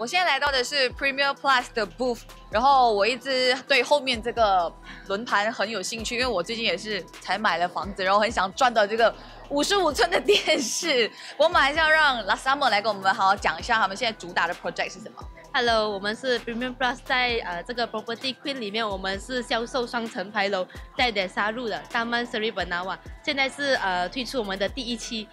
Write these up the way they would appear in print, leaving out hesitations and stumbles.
我现在来到的是 Premier Plus 的 booth， 然后我一直对后面这个轮盘很有兴趣，因为我最近也是才买了房子，然后很想赚到这个55寸的电视。我马上要让 Lasamo 来跟我们好好讲一下他们现在主打的 project 是什么。 Hello， 我们是 Premier Plus， 在这个 Property Queen 里面，我们是销售双层牌楼，在 Desaru 的 Taman Seri Banawa， 现在是推出我们的第一期，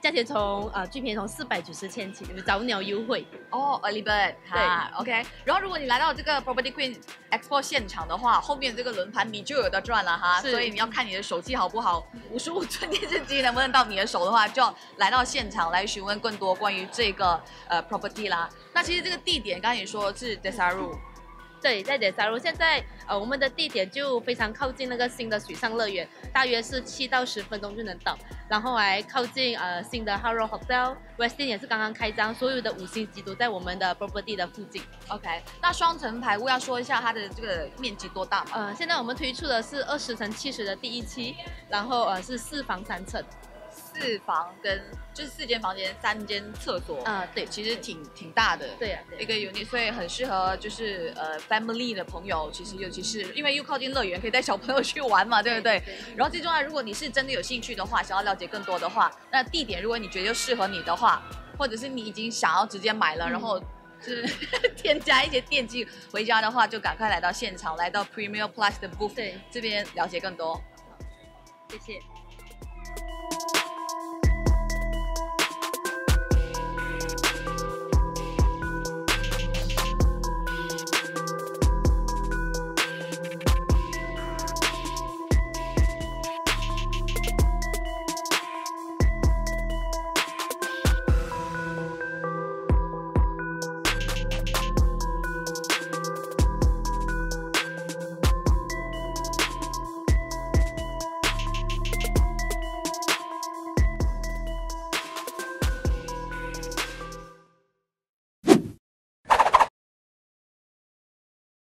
价钱从最便宜从490千起，有早鸟优惠哦 ，early bird 哈 ，OK。然后如果你来到这个 Property Queen Expo 现场的话，后面这个轮盘你就有的赚了哈，所以你要看你的手气好不好，55寸电视机能不能到你的手的话，就要来到现场来询问更多关于这个property 啦。那其实这个地点。 刚才也说是 Desaru， 对，在 Desaru。现在我们的地点就非常靠近那个新的水上乐园，大约是7到10分钟就能到。然后还靠近新的 Haro Hotel Westin 也是刚刚开张，所有的5星级都在我们的 property 的附近。OK， 那双层排屋要说一下它的这个面积多大吗？现在我们推出的是20x70的第一期，然后是4房3厕。 4房跟就是4间房间，3间厕所啊，对，其实挺大的，对啊，一个 unit， 所以很适合就是family 的朋友，其实尤其是因为又靠近乐园，可以带小朋友去玩嘛，对不对？对对然后最重要，如果你是真的有兴趣的话，想要了解更多的话，那地点如果你觉得就适合你的话，或者是你已经想要直接买了，然后。 是添加一些电器回家的话，就赶快来到现场，来到 Premier Plus 的 booth 这边了解更多。谢谢。